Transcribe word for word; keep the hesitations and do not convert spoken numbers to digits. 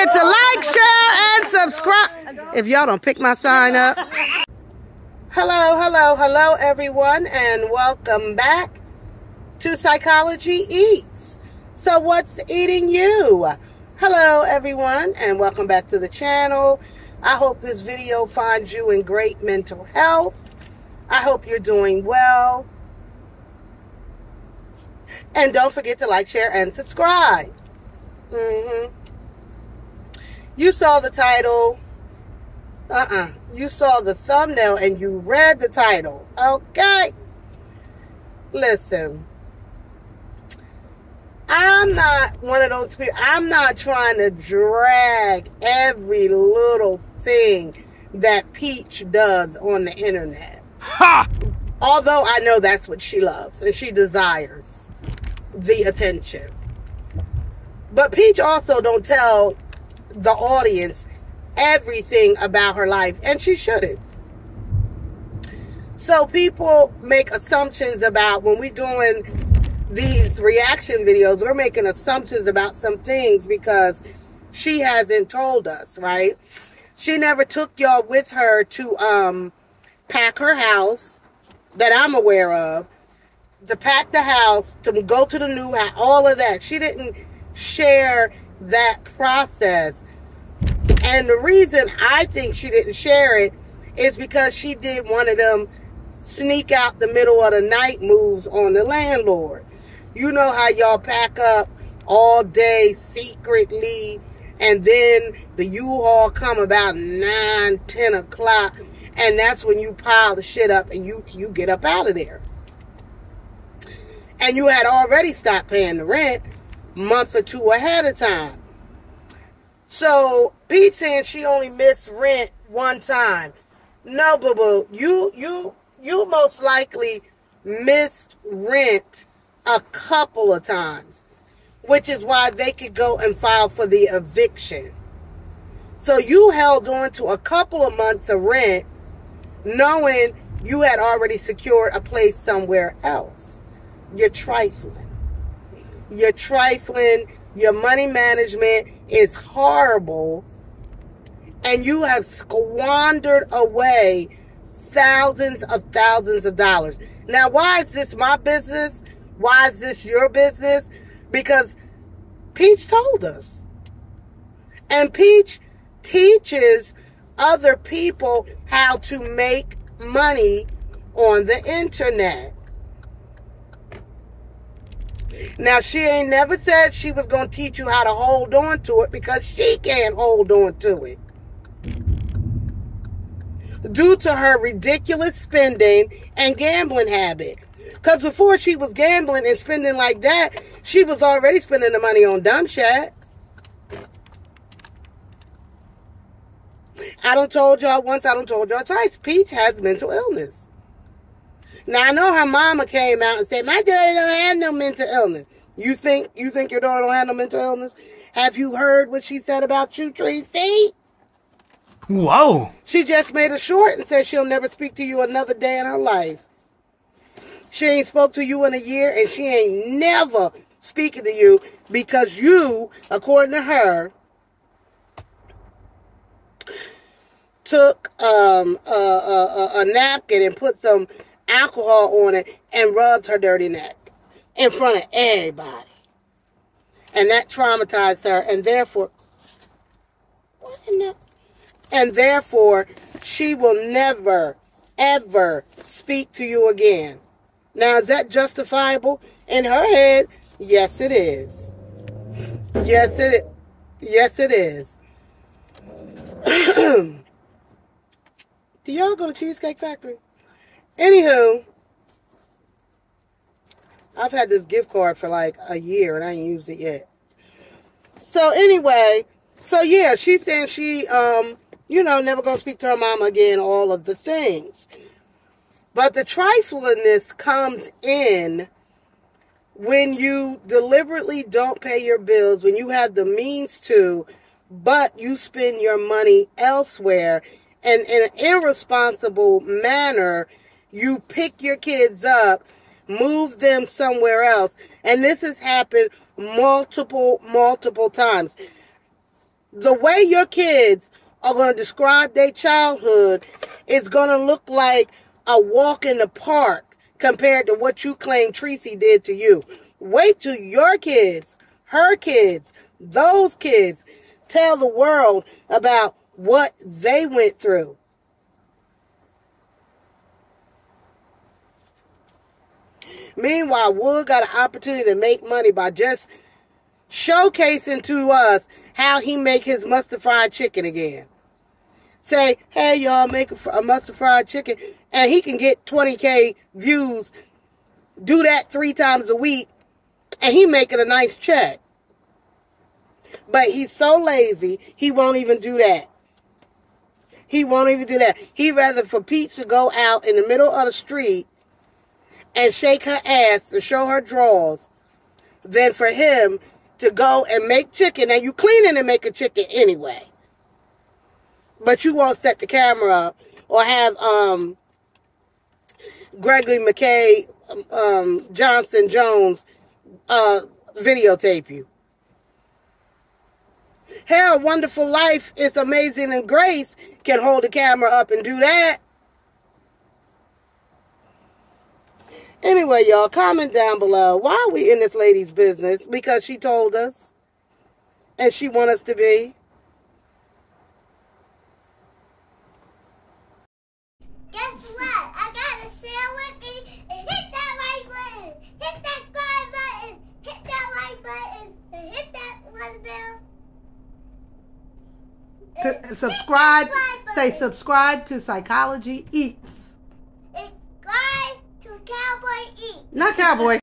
forget to like, share, and subscribe. If y'all don't pick my sign up. Hello, hello, hello, everyone, and welcome back to Psychology Eats. So what's eating you? Hello, everyone, and welcome back to the channel. I hope this video finds you in great mental health. I hope you're doing well. And don't forget to like, share, and subscribe. Mm-hmm. You saw the title. Uh-uh. You saw the thumbnail and you read the title. Okay. Listen. I'm not one of those people. I'm not trying to drag every little thing that Peach does on the internet. Ha! Although I know that's what she loves and she desires the attention. But Peach also don't tell the audience everything about her life, and she shouldn't. So people make assumptions about, when we're doing these reaction videos, we're making assumptions about some things because she hasn't told us, right? She never took y'all with her to um, pack her house, that I'm aware of, to pack the house, to go to the new house, all of that. She didn't share that process. And the reason I think she didn't share it is because she did one of them sneak out the middle of the night moves on the landlord. You know how y'all pack up all day secretly, and then the U-Haul come about nine, ten o'clock, and that's when you pile the shit up and you, you get up out of there. And you had already stopped paying the rent month or two ahead of time. So Peach saying she only missed rent one time. No, boo-boo. You, you, you most likely missed rent a couple of times, which is why they could go and file for the eviction. So you held on to a couple of months of rent knowing you had already secured a place somewhere else. You're trifling. You're trifling, your money management is horrible, and you have squandered away thousands of thousands of dollars. Now, why is this my business? Why is this your business? Because Peach told us. And Peach teaches other people how to make money on the internet. Now, she ain't never said she was going to teach you how to hold on to it, because she can't hold on to it due to her ridiculous spending and gambling habit. Because before she was gambling and spending like that, she was already spending the money on dumb shit. I done told y'all once, I done told y'all twice, Peach has mental illness. Now, I know her mama came out and said, my daughter don't have no mental illness. You think you think your daughter don't have no mental illness? Have you heard what she said about you, Tracy? Whoa. She just made it short and said she'll never speak to you another day in her life. She ain't spoke to you in a year, and she ain't never speaking to you because you, according to her, took um, a, a, a napkin and put some alcohol on it and rubbed her dirty neck in front of everybody, and that traumatized her, and therefore and therefore she will never ever speak to you again. Now, is that justifiable in her head? Yes, it is. Yes, it is. Yes, it is. Do y'all go to Cheesecake Factory? Anywho, I've had this gift card for like a year and I ain't used it yet. So anyway, so yeah, she's saying she, um, you know, never gonna speak to her mama again, all of the things. But the triflingness comes in when you deliberately don't pay your bills, when you have the means to, but you spend your money elsewhere, and in an irresponsible manner. You pick your kids up, move them somewhere else. And this has happened multiple, multiple times. the way your kids are going to describe their childhood is going to look like a walk in the park compared to what you claim Tracy did to you. Wait till your kids, her kids, those kids tell the world about what they went through. Meanwhile, Wood got an opportunity to make money by just showcasing to us how he make his mustard fried chicken again. Say, hey, y'all, make a, a mustard fried chicken. And he can get twenty K views. Do that three times a week. And he making a nice check. But he's so lazy, he won't even do that. He won't even do that. He'd rather for Peach to go out in the middle of the street and shake her ass to show her drawers than for him to go and make chicken. Now, you cleaning and make a chicken anyway. But you won't set the camera up or have um, Gregory McKay, um, Johnson Jones uh, videotape you. Hell, Wonderful Life is Amazing and Grace can hold the camera up and do that. Anyway, y'all, comment down below. Why are we in this lady's business? Because she told us and she wants us to be. Guess what? I got to share with me and hit that like button. Hit that subscribe button. Hit that like button. And hit that one bell. To, subscribe. Say subscribe to Psychology Eats. Not Cowboy.